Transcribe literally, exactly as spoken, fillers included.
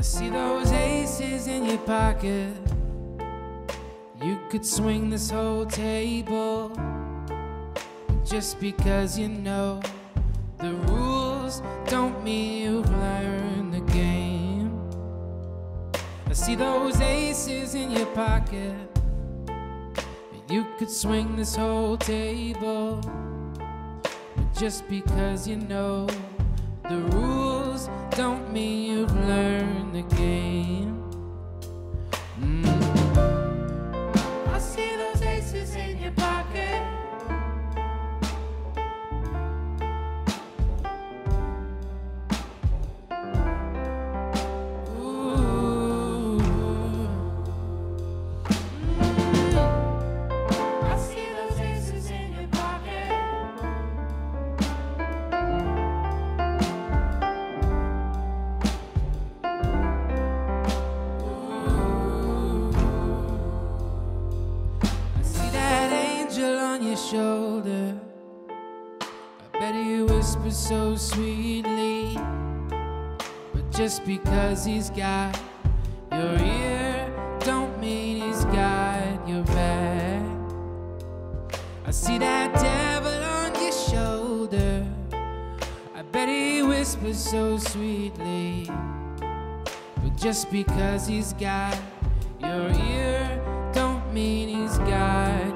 I see those aces in your pocket. You could swing this whole table just because you know the rules don't mean you've learned the game. I see those aces in your pocket. You could swing this whole table just because you know the rules don't mean you've learned the game. mm. I see those aces in your pocket. mm. I see those aces in your pocket. Shoulder, I bet he whispers so sweetly, but just because he's got your ear don't mean he's got your back. I see that devil on your shoulder, I bet he whispers so sweetly, but just because he's got your ear don't mean he's got